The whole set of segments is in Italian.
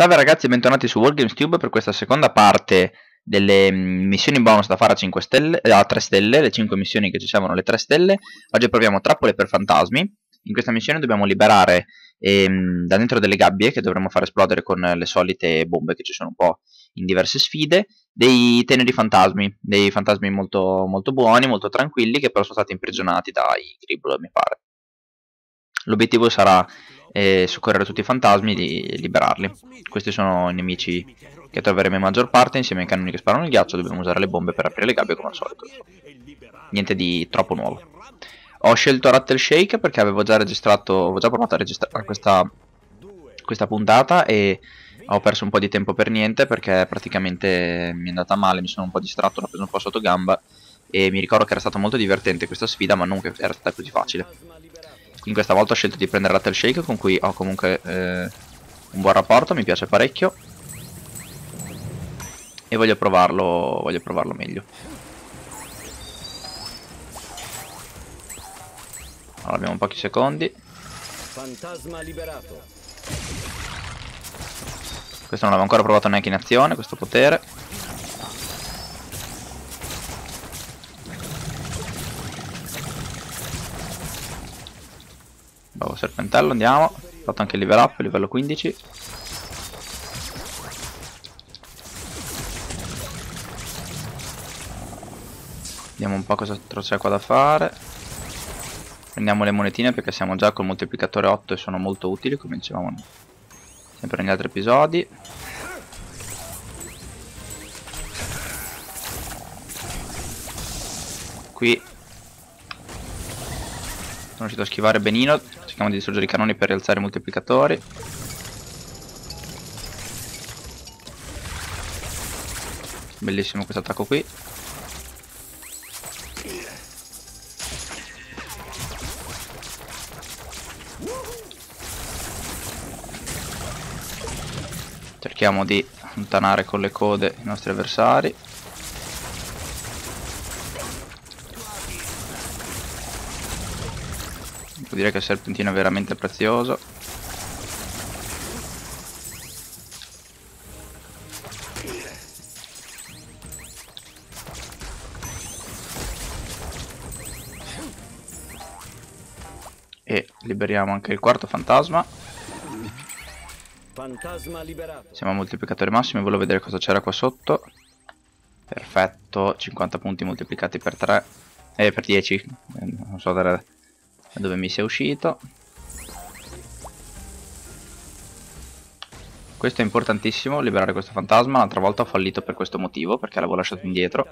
Salve ragazzi e bentornati su World Games Tube per questa seconda parte delle missioni bonus da fare a 3 stelle, le 5 missioni che ci servono le 3 stelle. Oggi proviamo trappole per fantasmi. In questa missione dobbiamo liberare da dentro delle gabbie che dovremo far esplodere con le solite bombe che ci sono un po' in diverse sfide, dei teneri fantasmi, dei fantasmi molto, molto buoni, molto tranquilli, che però sono stati imprigionati dai Gribble, mi pare. L'obiettivo sarà soccorrere tutti i fantasmi e liberarli. Questi sono i nemici che troveremo in maggior parte, insieme ai cannoni che sparano il ghiaccio. Dobbiamo usare le bombe per aprire le gabbie come al solito. Niente di troppo nuovo. Ho scelto Rattle Shake perché avevo già provato a registrare questa puntata e ho perso un po' di tempo per niente, perché praticamente mi è andata male, mi sono un po' distratto, l'ho preso un po' sotto gamba e mi ricordo che era stata molto divertente questa sfida, ma non che era stata così facile. Quindi questa volta ho scelto di prendere Rattle Shake, con cui ho comunque un buon rapporto, mi piace parecchio e voglio provarlo meglio. Allora, abbiamo pochi secondi. Fantasma liberato. Questo non l'avevo ancora provato neanche in azione, questo potere. Bravo serpentello, andiamo. Ho fatto anche il level up, livello 15. Vediamo un po' cosa c'è qua da fare. Prendiamo le monetine perché siamo già col moltiplicatore 8 e sono molto utili, come dicevamo sempre negli altri episodi. Qui sono riuscito a schivare benino. Cerchiamo di distruggere i cannoni per rialzare i moltiplicatori. Bellissimo questo attacco qui. Cerchiamo di allontanare con le code i nostri avversari. Devo dire che il serpentino è veramente prezioso. E liberiamo anche il quarto fantasma. Fantasma liberato. Siamo a moltiplicatore massimo e volevo vedere cosa c'era qua sotto. Perfetto, 50 punti moltiplicati per 3 e per 10. Non so dove mi sia uscito. Questo è importantissimo, liberare questo fantasma. L'altra volta ho fallito per questo motivo, perché l'avevo lasciato indietro.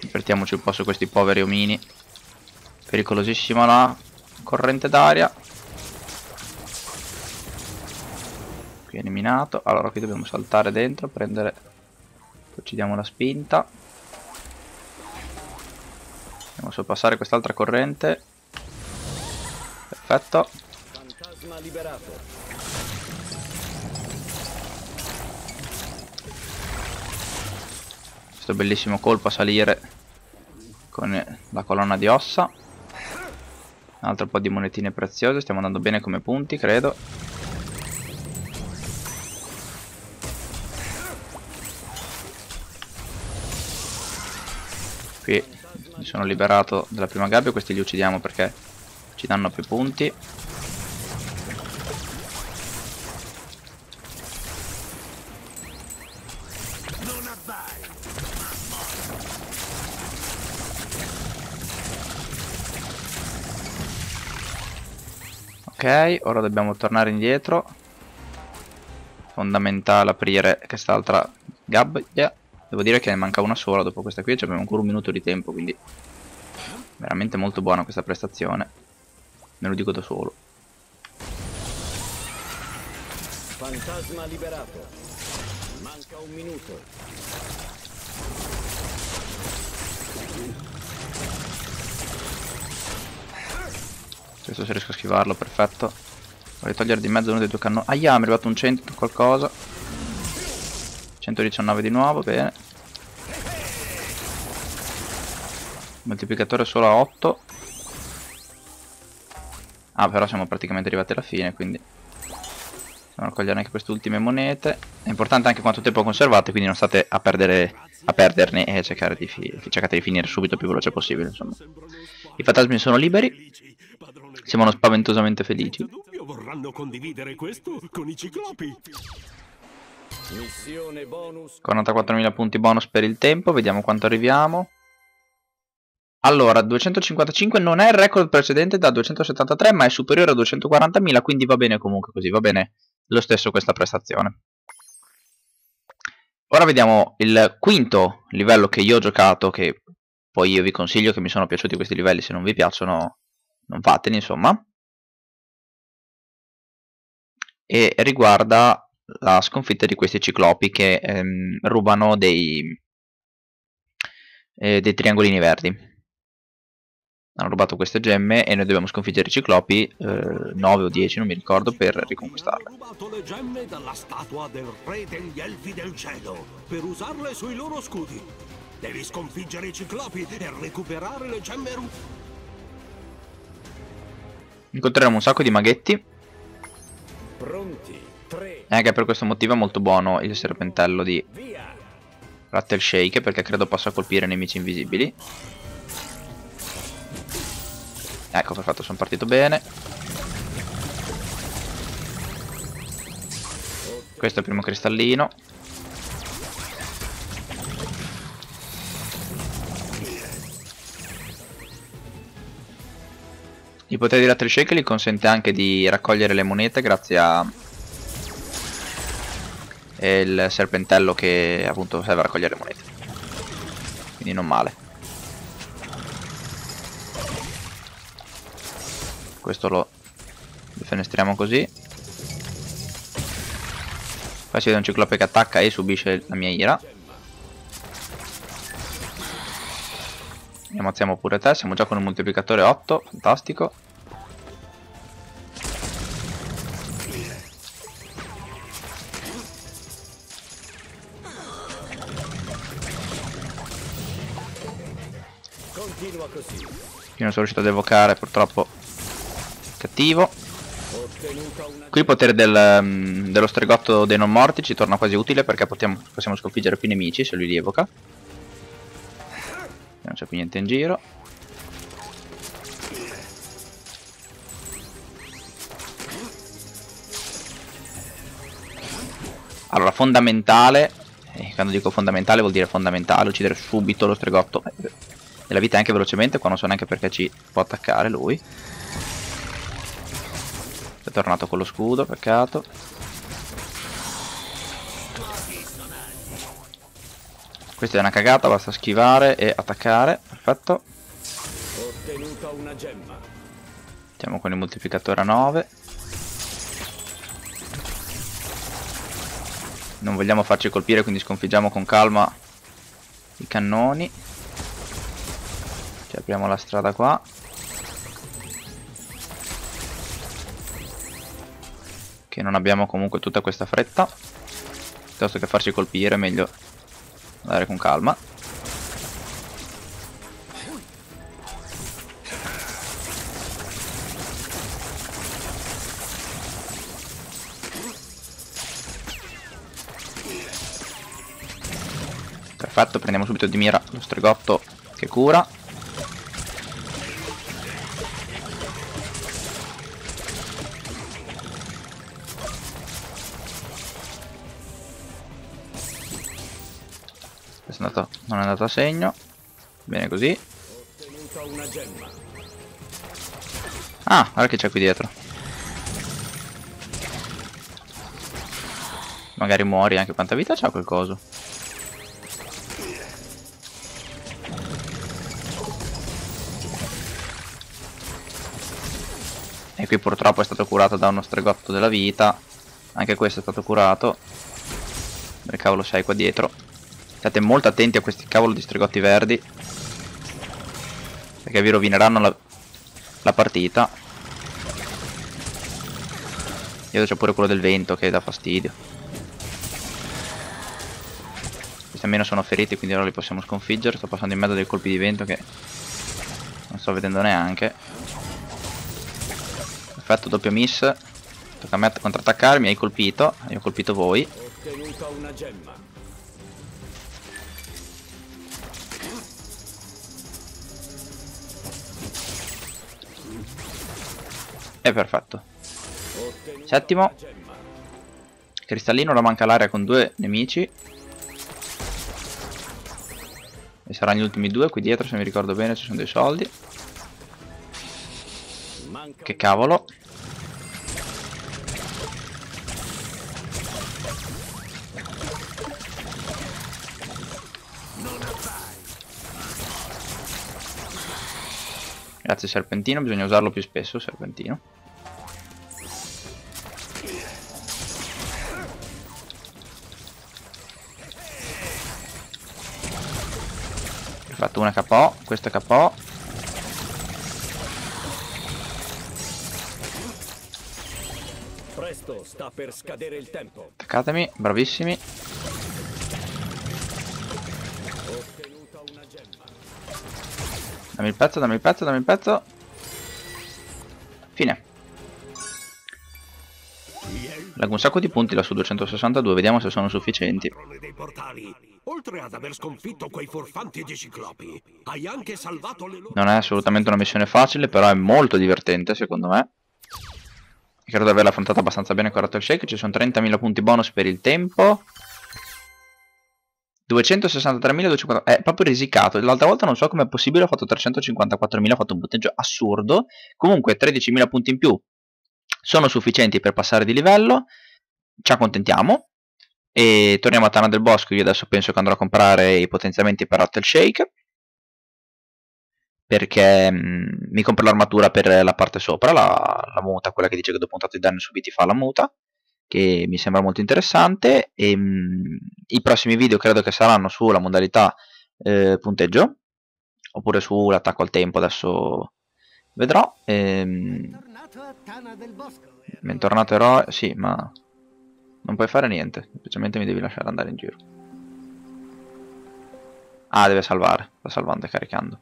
Divertiamoci un po' su questi poveri omini. Pericolosissima la corrente d'aria. Qui eliminato. Allora qui dobbiamo saltare dentro, prendere, ci diamo la spinta, andiamo a sorpassare quest'altra corrente. Perfetto. Fantasma liberato. Questo bellissimo colpo a salire con la colonna di ossa. Un altro po' di monetine preziose. Stiamo andando bene come punti, credo. Qui mi sono liberato dalla prima gabbia, questi li uccidiamo perché ci danno più punti. Ok, ora dobbiamo tornare indietro. Fondamentale aprire quest'altra gabbia. Devo dire che ne manca una sola dopo questa qui, cioè abbiamo ancora un minuto di tempo, quindi veramente molto buona questa prestazione, me lo dico da solo. Fantasma liberato. Manca un minuto. Questo se riesco a schivarlo, perfetto. Vorrei togliere di mezzo uno dei due cannoni. Ahia, mi è arrivato un 100 qualcosa. 119 di nuovo, bene. Moltiplicatore solo a 8. Ah, però siamo praticamente arrivati alla fine, quindi dobbiamo raccogliere anche queste ultime monete. È importante anche quanto tempo conservate, quindi non state a perderne e cercate di finire subito il più veloce possibile, insomma. I fantasmi sono liberi. Sembrano spaventosamente felici. Vorranno condividere questo con i ciclopi. Missione bonus. 44.000 punti bonus per il tempo, vediamo quanto arriviamo. Allora, 255 non è il record precedente da 273, ma è superiore a 240.000, quindi va bene comunque così, va bene lo stesso questa prestazione. Ora vediamo il quinto livello che io ho giocato, che poi io vi consiglio, che mi sono piaciuti questi livelli, se non vi piacciono non fateli, insomma. E riguarda la sconfitta di questi ciclopi che rubano dei triangolini verdi. Hanno rubato queste gemme e noi dobbiamo sconfiggere i ciclopi, 9 o 10, non mi ricordo, per riconquistarle. Hanno rubato le gemme dalla statua del re degli elfi del cielo per usarle sui loro scudi. Devi sconfiggere i ciclopi e recuperare le gemme rubate. Incontreremo un sacco di maghetti. Pronti, e anche per questo motivo è molto buono il serpentello di Rattle Shake, perché credo possa colpire nemici invisibili. Ecco, perfetto, sono partito bene. Questo è il primo cristallino. I poteri della Rattle Shake gli consente anche di raccogliere le monete grazie a il serpentello che appunto serve a raccogliere le monete, quindi non male. Questo lo defenestriamo così. Qua si vede un ciclope che attacca e subisce la mia ira. E ammazziamo pure te, siamo già con un moltiplicatore 8, fantastico. Continua così. Io non sono riuscito ad evocare, purtroppo cattivo. Qui il potere dello stregotto dei non morti ci torna quasi utile, perché possiamo sconfiggere più nemici se lui li evoca. Non c'è più niente in giro. Allora, fondamentale. Quando dico fondamentale vuol dire fondamentale. Uccidere subito lo stregotto della vita, anche velocemente, qua non so neanche perché ci può attaccare lui. È tornato con lo scudo, peccato. Questa è una cagata, basta schivare e attaccare, perfetto. Mettiamo con il moltiplicatore a 9. Non vogliamo farci colpire, quindi sconfiggiamo con calma i cannoni. Ci apriamo la strada qua. Che non abbiamo comunque tutta questa fretta. Piuttosto che farci colpire, meglio andare con calma. Perfetto, prendiamo subito di mira lo stregotto che cura. Non è andato a segno. Bene così. Ah, guarda che c'è qui dietro. Magari muori anche. Quanta vita c'ha quel coso? E qui purtroppo è stato curato da uno stregotto della vita. Anche questo è stato curato. Dove cavolo sei qua dietro? State molto attenti a questi cavolo di stregotti verdi, perché vi rovineranno la partita. Io c'ho pure quello del vento che dà fastidio. Questi almeno sono feriti, quindi ora li possiamo sconfiggere. Sto passando in mezzo dei colpi di vento che non sto vedendo neanche. Perfetto, doppio miss. Tocca a me contrattaccarmi, hai colpito, io ho colpito voi. E perfetto. Settimo. Cristallino, ora manca l'area con due nemici. E saranno gli ultimi due qui dietro, se mi ricordo bene ci sono dei soldi. Che cavolo. Grazie serpentino, bisogna usarlo più spesso serpentino. Fatto una KO, questa KO. Presto, sta per scadere il tempo. Attaccatemi, bravissimi. Ottenuta una gemma. Dammi il pezzo, dammi il pezzo, dammi il pezzo. Fine. Leggo un sacco di punti là su 262, vediamo se sono sufficienti. Oltre ad aver sconfitto quei furfanti di ciclopi, hai anche salvato le loro... Non è assolutamente una missione facile, però è molto divertente secondo me. Credo di averla affrontata abbastanza bene con Rattle Shake. Ci sono 30.000 punti bonus per il tempo. 263.250... È proprio risicato. L'altra volta non so come è possibile, ho fatto 354.000, ho fatto un punteggio assurdo. Comunque 13.000 punti in più sono sufficienti per passare di livello. Ci accontentiamo. E torniamo a Tana del Bosco. Io adesso penso che andrò a comprare i potenziamenti per Rattle Shake, perché mi compro l'armatura per la parte sopra, la muta, quella che dice che dopo un tanto di danni subiti fa la muta, che mi sembra molto interessante. E, i prossimi video credo che saranno sulla modalità punteggio, oppure sull'attacco al tempo, adesso vedrò. Bentornato a Tana del Bosco. Bentornato eroe, sì, ma... non puoi fare niente, semplicemente mi devi lasciare andare in giro. Ah, deve salvare, sta salvando e caricando.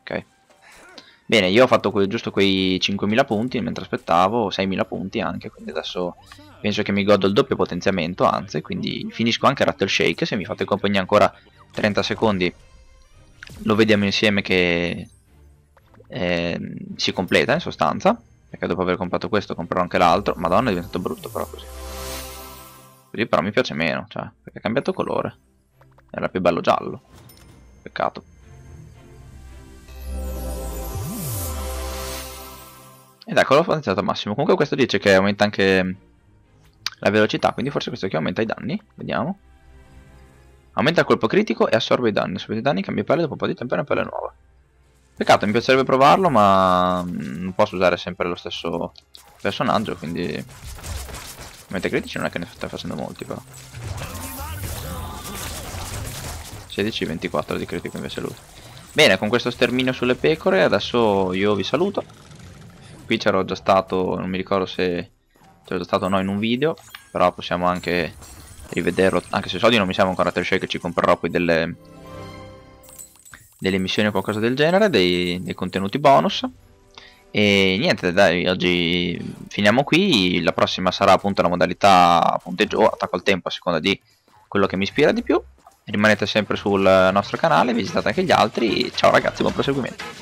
Ok. Bene, io ho fatto giusto quei 5.000 punti mentre aspettavo, 6.000 punti anche, quindi adesso penso che mi godo il doppio potenziamento, anzi, quindi finisco anche Rattle Shake. Se mi fate compagnia ancora 30 secondi lo vediamo insieme che si completa in sostanza, perché dopo aver comprato questo comprerò anche l'altro. Madonna, è diventato brutto però così. Così però mi piace meno, cioè, perché ha cambiato colore. Era più bello giallo. Peccato. Ed ecco, l'ho potenziato al massimo. Comunque questo dice che aumenta anche la velocità, quindi forse questo qui aumenta i danni. Vediamo. Aumenta il colpo critico e assorbe i danni. Subito i danni, cambia pelle dopo un po' di tempo e una pelle nuova. Peccato, mi piacerebbe provarlo, ma non posso usare sempre lo stesso personaggio, quindi... Mentre critici non è che ne sta facendo molti però. 16-24 di critico invece lui. Bene, con questo sterminio sulle pecore adesso io vi saluto. Qui c'ero già stato, non mi ricordo se c'ero già stato o no in un video, però possiamo anche rivederlo. Anche se i soldi non mi servono ancora, Rattle Shake, che ci comprerò poi delle missioni o qualcosa del genere, dei contenuti bonus. E niente, dai, oggi finiamo qui. La prossima sarà appunto la modalità punteggio o attacco al tempo, a seconda di quello che mi ispira di più. Rimanete sempre sul nostro canale, visitate anche gli altri. Ciao ragazzi, buon proseguimento.